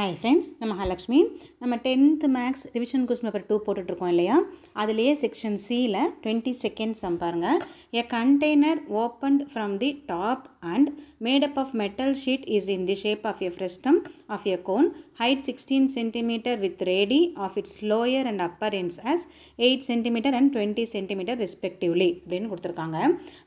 Hi friends, I am Mahalakshmi. We are 10th Max Revision Question Number 2 போட்டுட்டிருக்கோம். Section C ல 20 seconds பாருங்க. A container opened from the top and made up of metal sheet is in the shape of a frustum of a cone, height 16 cm with radii of its lower and upper ends as 8 cm and 20 cm respectively. அப்படினு கொடுத்திருக்காங்க.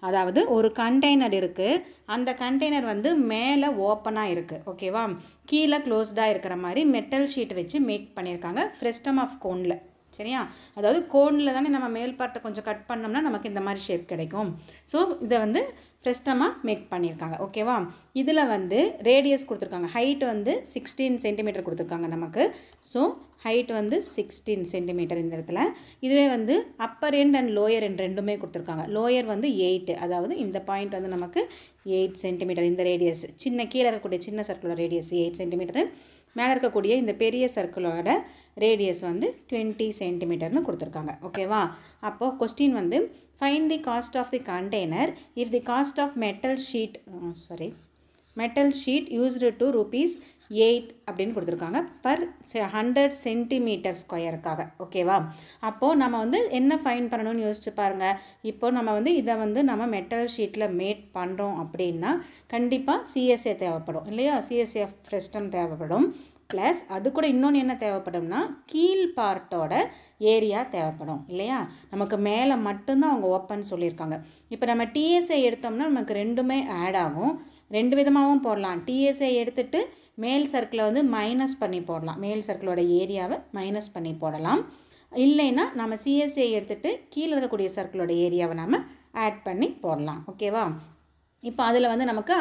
அதாவது ஒரு container இருக்கு. அந்த container வந்து மேலே ஓபனா இருக்கு. ஓகேவா? கீழ க்ளோஸ்டா இருக்கிற மாதிரி மெட்டல் ஷீட் வச்சு மேக் பண்ணிருக்காங்க ஃப்ரெஸ்டம் ஆஃப் கோன்ல. சரியா? அதாவது கோன்ல தானே நம்ம மேல் பார்ட்ட கொஞ்சம் கட் பண்ணோம்னா நமக்கு இந்த மாதிரி ஷேப் கிடைக்கும். சோ இத வந்து ஃப்ரெஸ்டமா மேக் பண்ணிருக்காங்க. ஓகேவா? இதுல வந்து ரேடியஸ் கொடுத்திருக்காங்க. ஹைட் வந்து 16 cm கொடுத்திருக்காங்க நமக்கு. சோ ஹைட் வந்து 16 cm இந்த இடத்துல. இதுவே வந்து upper end and lower end ரெண்டுமே கொடுத்திருக்காங்க. லோயர் வந்து 8. அதாவது இந்த பாயிண்ட் வந்து நமக்கு 8 cm இந்த ரேடியஸ். சின்ன கீழ இருக்கக்கூடிய சின்ன சர்க்குலர் ரேடியஸ் 8 cm. மேல இருக்கக்கூடிய இந்த பெரிய சர்க்குலோட ரேடியஸ் வந்து 20 cm னு கொடுத்திருக்காங்க. ஓகேவா? அப்போ क्वेश्चन வந்து find the cost of the container if the cost of metal sheet used to rupees 8 அப்படினு கொடுத்திருக்காங்க per 100 cm ஸ்கொயர்க்காக. ஓகேவா? அப்போ நாம வந்து என்ன ஃபைண்ட் பண்ணனும்னு யோசிச்சு பாருங்க. இப்போ நம்ம வந்து இத வந்து நம்ம மெட்டல் ஷீட்ல மேட் பண்றோம் அப்படினா கண்டிப்பா CSA தேவைப்படும் இல்லையா? CSA ஃப்ரெஸ்டம் தேவைப்படும். பிளஸ் அது கூட இன்னொன்னு என்ன தேவைப்படும்னா கீழ் பார்ட்டோட ஏரியா தேவைப்படும் இல்லையா? நமக்கு மேலே மட்டும் தான் அவங்க ஓபன் சொல்லிருக்காங்க. இப்போ நம்ம TSA எடுத்தோம்னா நமக்கு ரெண்டுமே ஆட் ஆகும். ரெண்டு விதமாவும் போடலாம். TSA எடுத்துட்டு மேல் சர்க்கிளை வந்து மைனஸ் பண்ணி போடலாம். மேல் சர்க்கிளோட ஏரியாவை மைனஸ் பண்ணி போடலாம். இல்லைனா நம்ம CSA எடுத்துட்டு கீழே இருக்கக்கூடிய சர்க்கிளோட ஏரியாவை நாம ஆட் பண்ணி போடலாம். ஓகேவா? இப்போ அதுல வந்து நமக்கு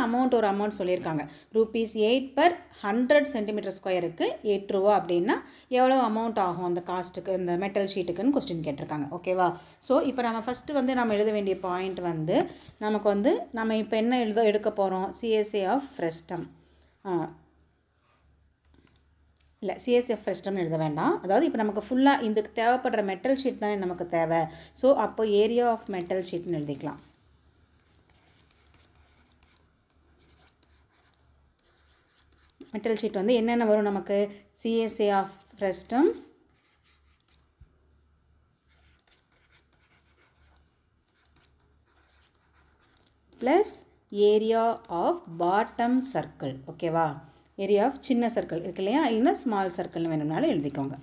ஒரு அமௌண்ட் சொல்லிருக்காங்க. ரூபீஸ் 8 per 100 cm ஸ்கொயருக்கு 8 ரூபாய் அப்படினா எவ்வளவு அமௌண்ட் ஆகும் அந்த காஸ்ட்க்கு இந்த மெட்டல் ஷீட்டுக்குன்னு क्वेश्चन கேட்டிருக்காங்க. ஓகேவா? சோ இப்போ நாம ஃபர்ஸ்ட் வந்து நாம எழுத வேண்டிய பாயிண்ட் வந்து நமக்கு வந்து நாம இப்போ என்ன எடுக்க போறோம்? CSA of frustum. இல்ல CSA of frustum எழுத வேண்டாம். அதாவது இப்போ நமக்கு ஃபுல்லா இதுக்கு தேவைப்படுற மெட்டல் ஷீட் தானே நமக்கு தேவை. சோ அப்போ ஏரியா ஆஃப் மெட்டல் ஷீட்னு எழுதிக்கலாம். மெட்டல் ஷீட் வந்து என்னென்ன வரும் நமக்கு? CSA of frustum plus area of bottom circle. ஓகேவா? ஏரியா ஆஃப் சின்ன சர்க்கிள் இருக்கு இல்லையா? இல்லைன்னா ஸ்மால் சர்க்கிள்னு வேணும்னாலும் எழுதிக்கோங்க.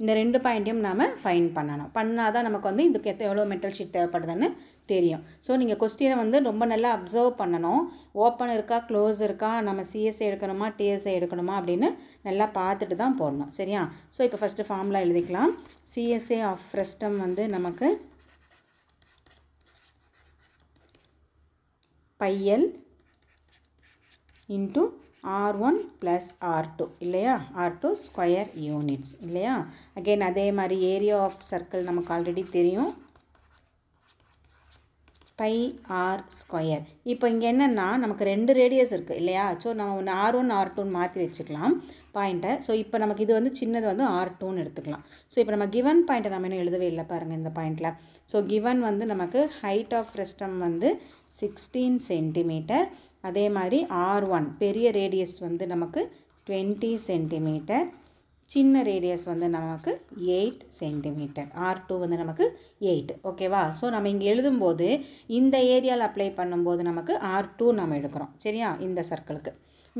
இந்த ரெண்டு பாயிண்டையும் நாம் ஃபைண்ட் பண்ணணும். பண்ணாதான் நமக்கு வந்து இதுக்கு எவ்வளோ மெட்டல் ஷீட் தேவைப்படுதுன்னு தெரியும். ஸோ நீங்கள் கொஸ்டினை வந்து ரொம்ப நல்லா அப்சர்வ் பண்ணணும். ஓப்பன் இருக்கா க்ளோஸ் இருக்கா, நம்ம CSA எடுக்கணுமா TSA எடுக்கணுமா அப்படின்னு நல்லா பார்த்துட்டு தான் போடணும். சரியா? ஸோ இப்போ ஃபஸ்ட்டு ஃபார்முலா எழுதிக்கலாம். CSA ஆஃப் ஃப்ரெஸ்டம் வந்து நமக்கு பையல் இன்ட்டு R1 plus R2 இல்லையா? R2 square units இல்லையா? அகைன் அதே மாதிரி ஏரியா ஆஃப் சர்க்கிள் நமக்கு ஆல்ரெடி தெரியும். Pi R square. இப்போ இங்கே என்னென்னா நமக்கு ரெண்டு ரேடியஸ் இருக்குது இல்லையா? ஸோ நம்ம ஒன்று R1 R2ன்னு மாற்றி வச்சுக்கலாம் பாயிண்ட்டை. ஸோ இப்போ நமக்கு இது வந்து சின்னது வந்து R2ன்னு எடுத்துக்கலாம். ஸோ இப்போ நம்ம கிவன் பாயிண்ட்டை நம்ம இன்னும் எழுதவே இல்லை பாருங்கள் இந்த பாயிண்டில். ஸோ கிவன் வந்து நமக்கு ஹைட் ஆஃப் ஃப்ரெஸ்டம் வந்து 16 சென்டிமீட்டர். அதே மாதிரி R1 பெரிய ரேடியஸ் வந்து நமக்கு 20 சென்டிமீட்டர், சின்ன ரேடியஸ் வந்து நமக்கு 8 சென்டிமீட்டர். R2 வந்து நமக்கு 8. ஓகேவா? ஸோ நம்ம இங்கே எழுதும்போது இந்த ஏரியாவில் அப்ளை பண்ணும்போது நமக்கு R2 நம்ம எடுக்கிறோம். சரியா? இந்த சர்க்கிளுக்கு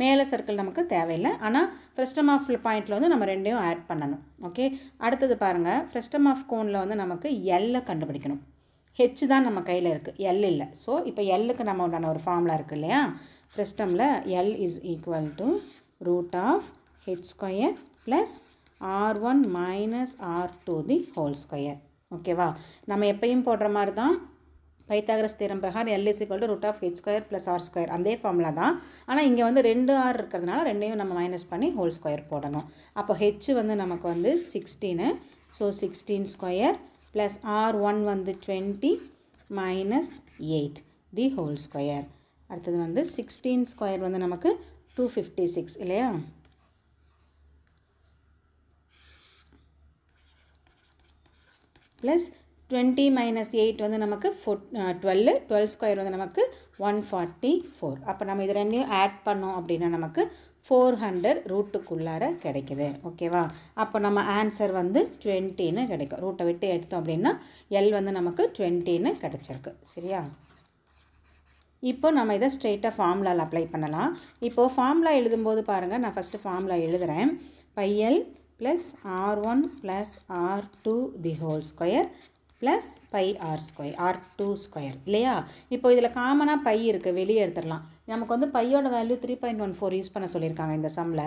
மேலே சர்க்கிள் நமக்கு தேவையில்லை. ஆனால் ஃப்ரெஸ்டம் ஆஃப் பாயிண்டில் வந்து நம்ம ரெண்டையும் ஆட் பண்ணணும். ஓகே? அடுத்தது பாருங்கள், ஃப்ரெஸ்டம் ஆஃப் கோனில் வந்து நமக்கு L கண்டுபிடிக்கணும். H தான் நம்ம கையில் இருக்குது, L இல்லை. ஸோ இப்போ Lக்கு நம்ம உண்டான ஒரு ஃபார்முலா இருக்குது இல்லையா? ஃப்ரெஸ்டமில் L = √(h²) plus R1 minus R2 the whole square. ஓகேவா? நம்ம எப்பயும் போடுற மாதிரி தான் பைத்தாகரஸ் தியரம் பிரகாரம் L = √(h²) ப்ளஸ் R². அதே ஃபார்முலா தான். ஆனால் இங்கே வந்து 2R இருக்கிறதுனால ரெண்டையும் நம்ம மைனஸ் பண்ணி ஹோல் ஸ்கொயர் போடணும். அப்போ H வந்து நமக்கு வந்து 16. ஸோ 16² plus R1 வந்து 20 minus 8 the whole square. அடுத்தது வந்து 16² வந்து நமக்கு 256 இல்லையா? plus 20 minus 8 வந்து நமக்கு 12² வந்து நமக்கு 144. அப்போ நம்ம இது ரெண்டையும் ஆட் பண்ணோம் அப்படின்னா நமக்கு 400 root குள்ளார கிடைக்குது ஓகேவா அப்ப நம்ம ஆன்சர் வந்து 20 னு கிடைக்கும் ரூட்டை விட்டு எடுத்தோம் அப்படினா l வந்து நமக்கு 20 னு கிடைச்சிருக்கு சரியா இப்போ நாம இத ஸ்ட்ரைட்டா ஃபார்முலால அப்ளை பண்ணலாம் இப்போ ஃபார்முலா எழுதும்போது பாருங்க நான் ஃபர்ஸ்ட் ஃபார்முலா எழுதுறேன் πl + r1 + r2 the whole square plus pi r square r2 square இல்லையா இப்போ இதுல காமனா π இருக்கு வெளிய எடுத்துறலாம் நமக்கு வந்து π ஓட வேல்யூ 3.14 யூஸ் பண்ண சொல்லிருக்காங்க இந்த சம்ல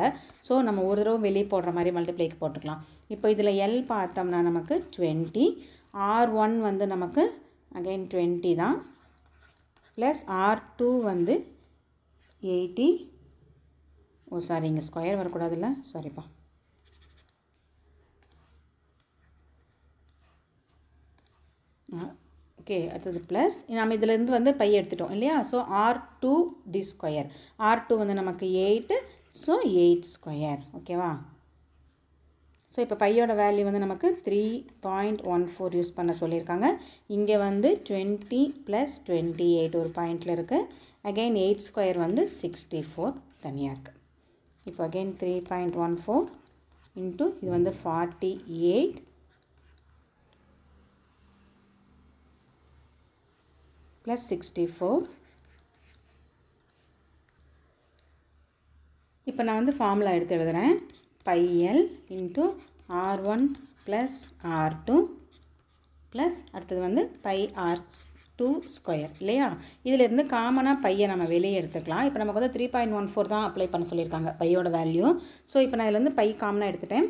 சோ நம்ம ஒரு தடவை வெளிய போடுற மாதிரி மல்டிப்ளைக்கு போட்டுக்கலாம் இப்போ இதுல l பார்த்தோம்னா நமக்கு 20 r1 வந்து நமக்கு again 20 தான் plus r2 வந்து 80 ஓ சாரி இங்க ஸ்கொயர் வர கூடாதுல சாரி பா okay அடுத்து plus நாம இதில இருந்து வந்து π எடுத்துட்டோம் இல்லையா so r2 d square r2 வந்து நமக்கு 8 so 8 square ஓகேவா so இப்ப π ஓட வேல்யூ வந்து நமக்கு 3.14 யூஸ் பண்ண சொல்லிருக்காங்க இங்க வந்து 20 plus 28 ஒரு பாயிண்ட்ல இருக்கு again 8 square வந்து 64 தனியா இருக்கு இப்போ again 3.14 into இது வந்து 48 plus 64 இப்போ நான் வந்து ஃபார்முலா எடுத்து எழுதுறேன் πl into r1 plus r2 plus அடுத்து வந்து π r2 square இல்லையா இதில இருந்து காமனா πய நாம வெளிய எடுத்துக்கலாம் இப்போ நமக்கு வந்து 3.14 தான் அப்ளை பண்ண சொல்லிருக்காங்க π ஓட வேல்யூ சோ இப்போ நான் இதுல இருந்து π காமனா எடுத்துட்டேன்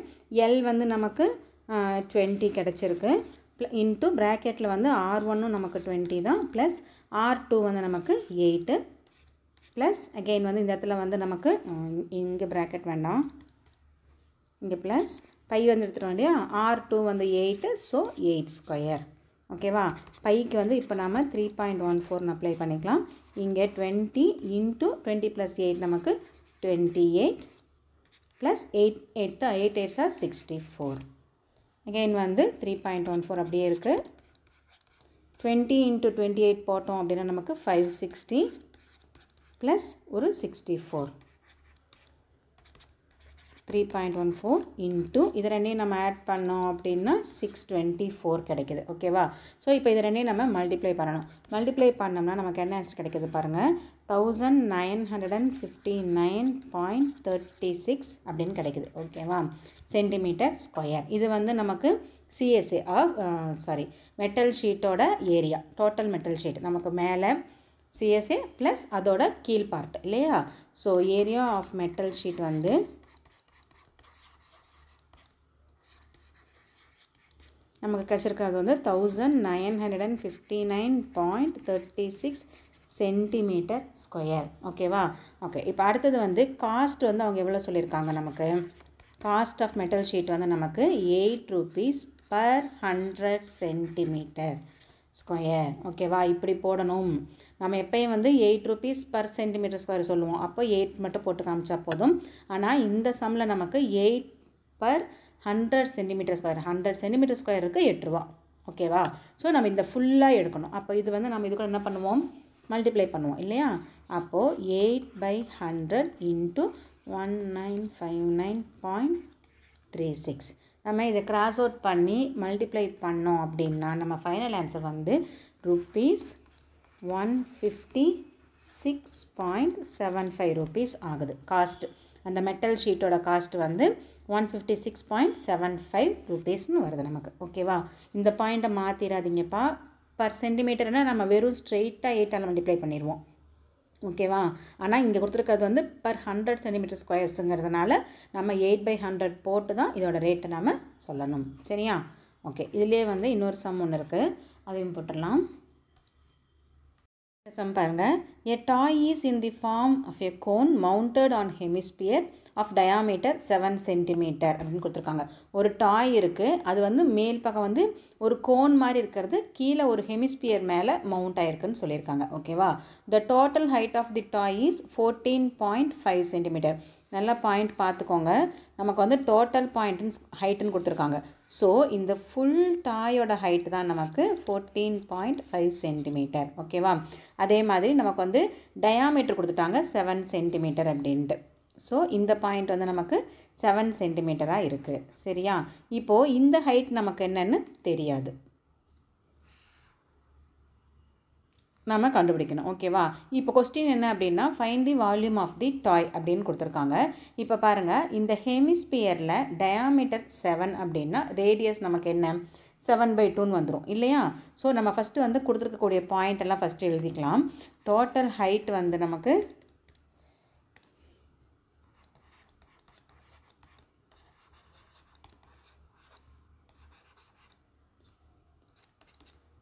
l வந்து நமக்கு 20 கிடைச்சிருக்கு into bracketல வந்து r1 நமக்கு 20 தான் plus r2 வந்து நமக்கு 8 plus again வந்து இந்த இடத்துல வந்து நமக்கு இங்க bracket வேண்டாம் இங்க plus π வந்து எடுத்துறோம் இல்லையா r2 வந்து 8 so 8 square ஓகேவா πக்கு வந்து இப்போ நாம 3.14 ன அப்ளை பண்ணிக்கலாம் இங்க 20 into 20 plus 8 நமக்கு 28 plus 8 8s are 64 again வந்து 3.14 அப்படியே இருக்கு 20 into 28 போட்டோம் அப்படினா நமக்கு 560 plus ஒரு 64 3.14 into இத ரெண்டையும் நம்ம ஆட் பண்ணோம் அப்படினா 624 கிடைக்குது ஓகேவா சோ இப்போ இத ரெண்டையும் நம்ம மல்டிப்ளை பண்ணோம்னா நமக்கு என்ன ஆன்சர் கிடைக்குது பாருங்க 1959.36 அப்படிን கிடைக்குது ஓகேவா சென்டிமீட்டர் ஸ்கொயர் இது வந்து நமக்கு CSA மெட்டல் ஷீட்டோட ஏரியா டோட்டல் மெட்டல் ஷீட் நமக்கு மேலே CSA plus அதோட கீழ் பார்ட் இல்லையா so area of metal sheet வந்து நமக்கு கிடைச்சிருக்கிறது வந்து 1959.36 சென்டிமீட்டர் ஸ்கொயர் ஓகேவா ஓகே இப்போ அடுத்து வந்து காஸ்ட் வந்து அவங்க எவ்வளவு சொல்லிருக்காங்க நமக்கு காஸ்ட் ஆஃப் மெட்டல் ஷீட் வந்து நமக்கு 8 rupees per 100 சென்டிமீட்டர் ஸ்கொயர் ஓகேவா இப்படி போடணும் நாம எப்பவும் வந்து 8 rupees per சென்டிமீட்டர் ஸ்கொயர் சொல்லுவோம் அப்போ 8 மட்டும் போட்டு காமிச்சா போதும் ஆனா இந்த சம்ல நமக்கு 8 per 100 சென்டிமீட்டர் ஸ்கொயர் 100 சென்டிமீட்டர் ஸ்கொயருக்கு 8 ரூபாய் ஓகேவா சோ நாம இந்த ஃபுல்லா எடுக்கணும் அப்போ இது வந்து நாம இதுக்கு என்ன பண்ணுவோம் மல்டிப்ளை பண்ணுவோம் இல்லையா அப்போ 8/100 into 1959.36 நம்ம இத கிராஸ் அவுட் பண்ணி மல்டிப்ளை பண்ணோம் அப்படினா நம்ம ஃபைனல் ஆன்சர் வந்து ₹156.75 ரூபீஸ் ஆகுது காஸ்ட் அந்த மெட்டல் ஷீட்டோட காஸ்ட் வந்து 156.75 ரூபீஸ்னு வருது நமக்கு ஓகேவா இந்த பாயிண்ட மாத்திராதீங்கப்பா பர் சென்டிமீட்டர்னா நம்ம வெறும் ஸ்ட்ரைட்டா 8 ஆல் மல்டிப்ளை பண்ணிடுவோம் ஓகேவா ஆனா இங்க கொடுத்திருக்கிறது வந்து பர் 100 சென்டிமீட்டர் ஸ்கொயர்ஸ்ங்கிறதுனால நம்ம 8/100 போட்டு தான் இதோட ரேட் நாம சொல்லணும் சரியா ஓகே இதுலயே வந்து இன்னொரு சம் ஒன்னு இருக்கு அதையும் போட்டுறலாம் இந்த சம் பாருங்க a toy is in the form of a cone mounted on hemisphere of diameter 7 cm அப்படினு கொடுத்திருக்காங்க ஒரு டாய் இருக்கு அது வந்து மேல் பக்கம் வந்து ஒரு கோன் மாதிரி இருக்குது கீழ ஒரு ஹெமிஸ்பியர் மேல மவுண்ட் ஆயிருக்குன்னு சொல்லிருக்காங்க ஓகேவா the total height of the toy is 14.5 cm நல்ல பாயிண்ட் பாத்துக்கோங்க நமக்கு வந்து டோட்டல் பாயிண்ட் ஹைட்னு கொடுத்திருக்காங்க சோ இந்த ফুল டாயோட ஹைட் தான் நமக்கு 14.5 cm ஓகேவா அதே மாதிரி நமக்கு வந்து டயாமீட்டர் கொடுத்துட்டாங்க 7 cm அப்படினு ஸோ இந்த பாயிண்ட் வந்து நமக்கு 7 சென்டிமீட்டராக இருக்குது. சரியா? இப்போது இந்த ஹைட் நமக்கு என்னென்னு தெரியாது, நம்ம கண்டுபிடிக்கணும். ஓகேவா? இப்போ கொஸ்டின் என்ன அப்படின்னா, find the volume of the toy அப்படின்னு கொடுத்துருக்காங்க. இப்போ பாருங்கள், இந்த ஹெமிஸ்பியரில் டயாமீட்டர் 7 அப்படின்னா ரேடியஸ் நமக்கு என்ன 7/2ன்னு வந்துடும் இல்லையா? ஸோ நம்ம ஃபஸ்ட்டு வந்து கொடுத்துருக்கக்கூடிய பாயிண்ட் எல்லாம் ஃபஸ்ட்டு எழுதிக்கலாம். டோட்டல் ஹைட் வந்து நமக்கு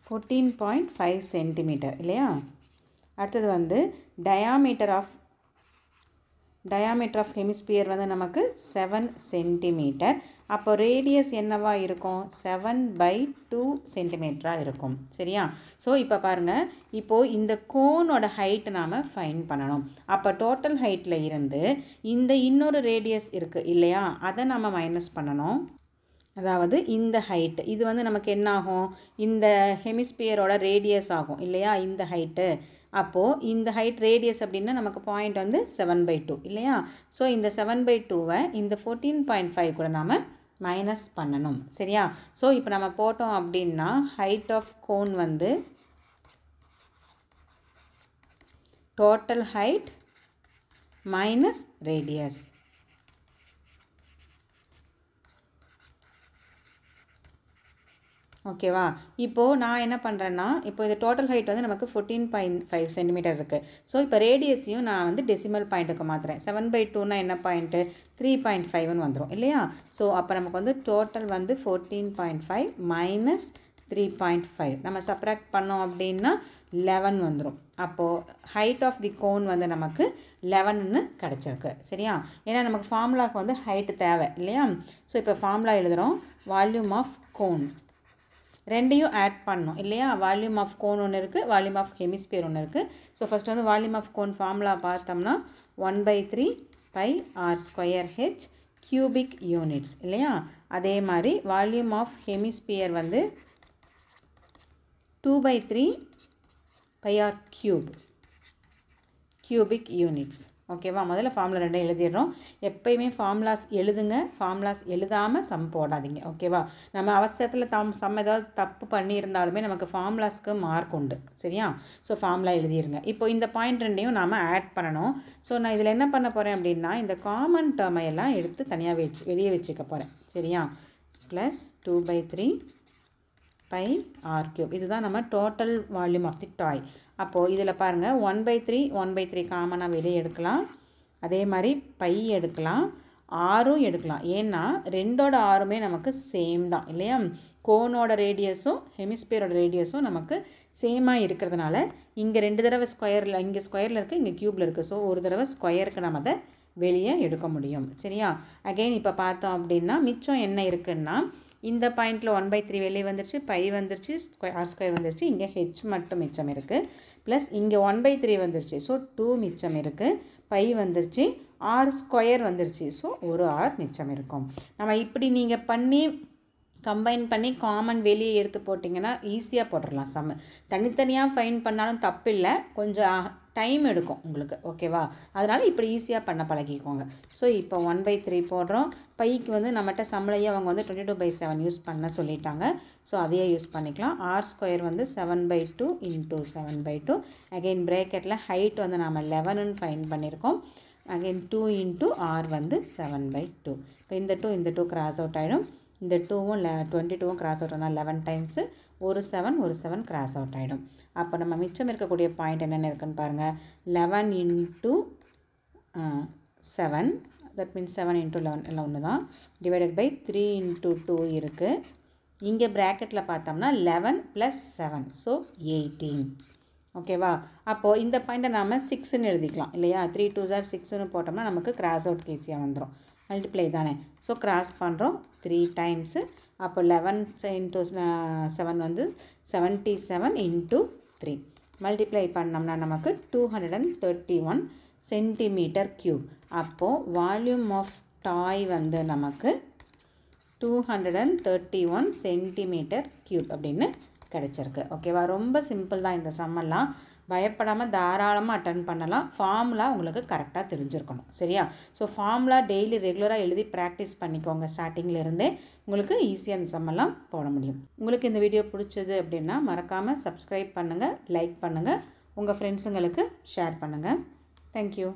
14.5 சென்டிமீட்டர் இல்லையா? அடுத்தது வந்து டயாமீட்டர் ஆஃப் ஹெமிஸ்பியர் வந்து நமக்கு 7 சென்டிமீட்டர். அப்போ ரேடியஸ் என்னவா இருக்கும்? 7/2 சென்டிமீட்டராக இருக்கும். சரியா? ஸோ இப்போ பாருங்கள், இப்போது இந்த கோனோட ஹைட் நாம் ஃபைன் பண்ணணும். அப்போ டோட்டல் ஹைட்டில் இருந்து இந்த இன்னொரு ரேடியஸ் இருக்குது இல்லையா, அதை நம்ம மைனஸ் பண்ணணும். அதாவது இந்த ஹைட்டு இது வந்து நமக்கு என்ன ஆகும்? இந்த ஹெமிஸ்பியரோட ரேடியஸ் ஆகும் இல்லையா இந்த ஹைட்டு. அப்போது இந்த ஹைட் ரேடியஸ் அப்படின்னா நமக்கு பாயிண்ட் வந்து 7/2 இல்லையா? ஸோ இந்த 7/2வை இந்த 14.5 கூட நாம் மைனஸ் பண்ணணும். சரியா? ஸோ இப்போ நம்ம போட்டோம் அப்படின்னா ஹைட் ஆஃப் கோன் வந்து டோட்டல் ஹைட் மைனஸ் ரேடியஸ். ஓகேவா? இப்போது நான் என்ன பண்ணுறேன்னா, இப்போ இது டோட்டல் ஹைட் வந்து நமக்கு 14.5 சென்டிமீட்டர் இருக்குது. ஸோ இப்போ ரேடியஸையும் நான் வந்து டெசிமல் பாயிண்ட்டுக்கு மாற்றுறேன். 7/2னா என்ன பாயிண்ட்டு? 3.5ன்னு வந்துடும் இல்லையா? ஸோ அப்போ நமக்கு வந்து டோட்டல் வந்து 14.5 மைனஸ் 3.5. நம்ம சப்ராக்ட் பண்ணோம் அப்படின்னா 11 வந்துடும். அப்போது ஹைட் ஆஃப் தி கோன் வந்து நமக்கு 11ன்னு கிடச்சிருக்கு. சரியா? ஏன்னா நமக்கு ஃபார்முலாவுக்கு வந்து ஹைட்டு தேவை இல்லையா? ஸோ இப்போ ஃபார்முலா எழுதுகிறோம். வால்யூம் ஆஃப் கோன் ரெண்டையும் ஆட் பண்ணணும் இல்லையா? வால்யூம் ஆஃப் கோன் ஒன்று இருக்குது, வால்யூம் ஆஃப் ஹெமிஸ்பியர் ஒன்று இருக்குது. ஸோ ஃபஸ்ட்டு வந்து வால்யூம் ஆஃப் கோன் ஃபார்முலா பார்த்தோம்னா 1/3πr²h கியூபிக் யூனிட்ஸ் இல்லையா? அதே மாதிரி வால்யூம் ஆஃப் ஹெமிஸ்பியர் வந்து 2/3πr³ கியூபிக் யூனிட்ஸ். ஓகேவா? முதல்ல ஃபார்முலா 2 எழுதிடுறோம். எப்பயுமே ஃபார்முலாஸ் எழுதுங்க, ஃபார்முலாஸ் எழுதாமல் சம் போடாதீங்க. ஓகேவா? நம்ம அவசரத்தில் சம் ஏதாவது தப்பு பண்ணியிருந்தாலுமே நமக்கு ஃபார்முலாஸ்க்கு மார்க் உண்டு. சரியா? ஸோ ஃபார்முலா எழுதிடுங்க. இப்போ இந்த பாயிண்ட் ரெண்டையும் நாம் ஆட் பண்ணணும். ஸோ நான் இதில் என்ன பண்ண போகிறேன் அப்படின்னா, இந்த காமன் டேர்மையெல்லாம் எடுத்து தனியாக வெளியே வச்சுக்க போகிறேன். சரியா? Plus 2/3πr³. இதுதான் நம்ம total volume of the toy. அப்போது இதில் பாருங்கள், 1/3 காமனாக வெளியே எடுக்கலாம். அதே மாதிரி பை எடுக்கலாம், ஆறும் எடுக்கலாம். ஏன்னா ரெண்டோட ஆறுமே நமக்கு சேம் தான் இல்லையா? கோனோட ரேடியஸும் ஹெமிஸ்பியரோட ரேடியஸும் நமக்கு சேமாக இருக்கிறதுனால இங்கே 2 தடவை ஸ்கொயரில், இங்கே ஸ்கொயரில் இருக்குது, இங்கே க்யூப்பில் இருக்குது. ஸோ 1 தடவை ஸ்கொயருக்கு நம்ம அதை வெளியே எடுக்க முடியும். சரியா? அகெயின் இப்போ பார்த்தோம் அப்படின்னா மிச்சம் என்ன இருக்குன்னா, இந்த பாயிண்டில் 1/3 வெளியே வந்துருச்சு, பை வந்துருச்சு, r² வந்துருச்சு, இங்கே h மட்டும் மிச்சம் இருக்குது. ப்ளஸ் இங்கே 1/3 வந்துருச்சு, ஸோ 2 மிச்சம் இருக்குது. பை வந்துருச்சு, r² வந்துருச்சு, ஸோ 1 r மிச்சம் இருக்கும். நம்ம இப்படி நீங்கள் பண்ணி கம்பைன் பண்ணி காமன் வெளியே எடுத்து போட்டிங்கன்னா ஈஸியாக போட்டுடலாம் சம். தனித்தனியாக ஃபைன் பண்ணாலும் தப்பு இல்லை, கொஞ்சம் டைம் எடுக்கும் உங்களுக்கு. ஓகேவா? அதனால் இப்படி ஈஸியாக பண்ண பழகிக்கோங்க. ஸோ இப்போ 1/3 போடுறோம். பைக்கு வந்து நம்மகிட்ட சம்பளையே அவங்க வந்து 22/7 யூஸ் பண்ண சொல்லிட்டாங்க. ஸோ அதையே யூஸ் பண்ணிக்கலாம். r² வந்து 7/2 இன்ட்டு 7/2. அகெயின் ப்ரேக்கெட்டில் ஹைட் வந்து நாம் 11ன்னு ஃபைன் பண்ணியிருக்கோம். அகெயின் 2 இன்ட்டு r வந்து 7/2. இப்போ இந்த 2 கிராஸ் அவுட் ஆகிடும். இந்த 2வும் 22வும் கிராஸ் அவுட் ஆனால் 11 டைம்ஸு, ஒரு 7 கிராஸ் அவுட் ஆகிடும். அப்போ நம்ம மிச்சம் இருக்கக்கூடிய பாயிண்ட் என்னென்ன இருக்குன்னு பாருங்கள். 11 இன்ட்டு 7, தட் மீன்ஸ் 7 இன்ட்டு 11 எல்லாம் ஒன்று தான், டிவைடட் பை 3 இன்ட்டு 2 இருக்குது. இங்கே ப்ராக்கெட்டில் பார்த்தோம்னா 11 + 7, ஸோ 18. ஓகேவா? அப்போது இந்த பாயிண்ட்டை நாம் 6ன்னு எழுதிக்கலாம் இல்லையா? 3 2s are 6ன்னு போட்டோம்னா நமக்கு கிராஸ் அவுட் ஈஸியாக வந்துடும். மல்டிப்ளை தானே? ஸோ கிராஸ் பண்ணுறோம் 3 டைம்ஸு. அப்போ 11 இன்ட்டு 7 வந்து 77 இன்ட்டு 3. மல்டிப்ளை பண்ணோம்னா நமக்கு 231 சென்டிமீட்டர் க்யூப். அப்போது வால்யூம் ஆஃப் டாய் வந்து நமக்கு 231 சென்டிமீட்டர் க்யூப் அப்படின்னு கிடச்சிருக்கு. ஓகேவா? ரொம்ப சிம்பிள் தான் இந்த சம்மெல்லாம். பயப்படாமல் தாராளமாக அட்டன் பண்ணலாம். ஃபார்முலா உங்களுக்கு கரெக்டாக தெரிஞ்சிருக்கணும் சரியா. ஸோ ஃபார்முலா டெய்லி ரெகுலராக எழுதி ப்ராக்டிஸ் பண்ணிக்கோங்க. ஸ்டார்டிங்லேருந்தே உங்களுக்கு ஈஸியாக அந்த சம்மெல்லாம் போட முடியும். உங்களுக்கு இந்த வீடியோ பிடிச்சது அப்படின்னா மறக்காமல் சப்ஸ்கிரைப் பண்ணுங்கள், லைக் பண்ணுங்கள், உங்கள் ஃப்ரெண்ட்ஸுங்களுக்கு ஷேர் பண்ணுங்கள். தேங்க்யூ.